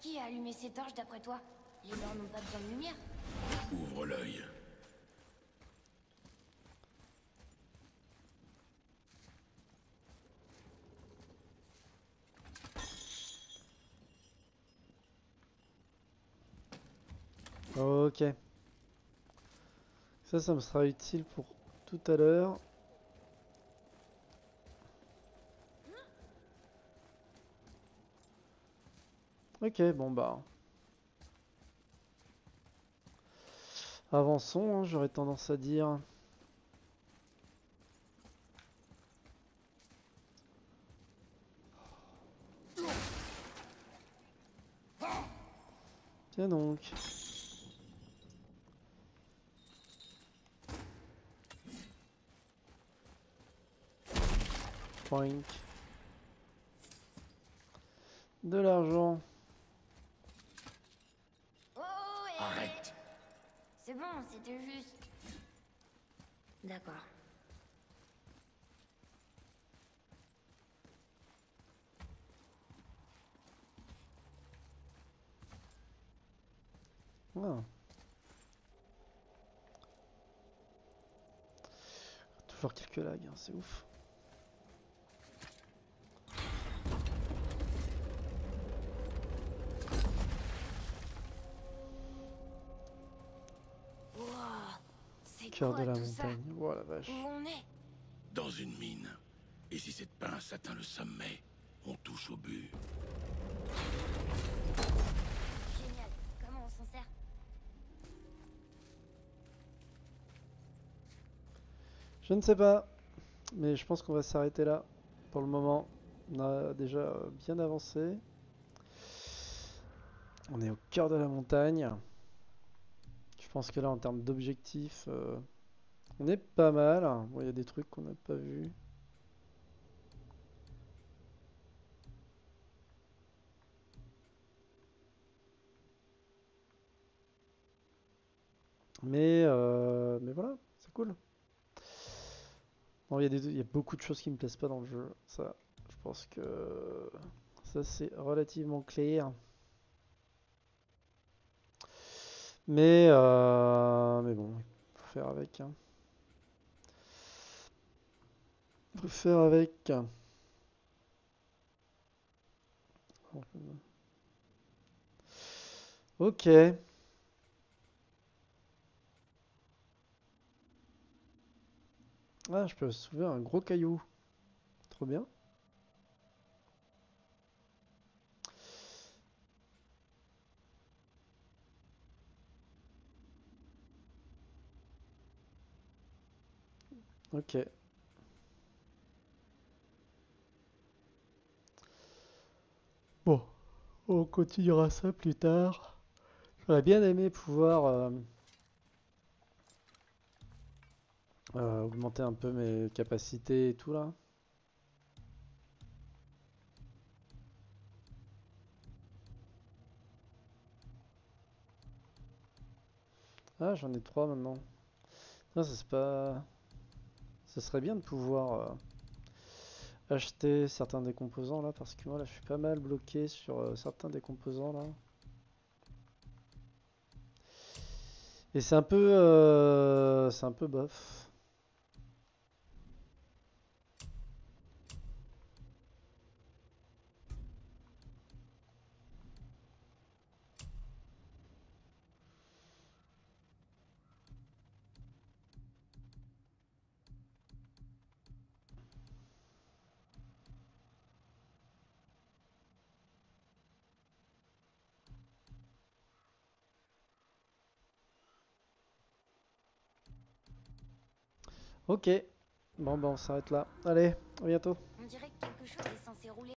Qui a allumé ces torches d'après toi? Les morts n'ont pas besoin de lumière. Ouvre l'œil. Ok. Ça me sera utile pour tout à l'heure. Ok, bon bah... Avançons, hein, j'aurais tendance à dire... Tiens donc. Poink. De l'argent. Oh, et arrête. C'est bon, c'était juste. D'accord. Ah. Toujours quelques lags, hein, c'est ouf. Wow, c'est cœur de la montagne. Oh la vache. Où on est ? Dans une mine. Et si cette pince atteint le sommet, on touche au but. Génial. Comment on s'en sert ? Je ne sais pas, mais je pense qu'on va s'arrêter là pour le moment. On a déjà bien avancé. On est au cœur de la montagne. Je pense que là, en termes d'objectifs, on est pas mal. Bon, il y a des trucs qu'on n'a pas vus. Mais voilà, c'est cool. Il y a beaucoup de choses qui me plaisent pas dans le jeu, ça, je pense que ça c'est relativement clair. Mais bon, faut faire avec. Hein. Faut faire avec. Ok. Ah, je peux soulever un gros caillou. Trop bien. Ok. Bon, on continuera ça plus tard. J'aurais bien aimé pouvoir... augmenter un peu mes capacités et tout là. Ah, j'en ai 3 maintenant. Non, ça c'est pas... Ce serait bien de pouvoir acheter certains des composants là, parce que moi là je suis pas mal bloqué sur certains des composants là. Et c'est un peu bof. Ok, bon ben on s'arrête là. Allez, à bientôt. On dirait que quelque chose est censé rouler.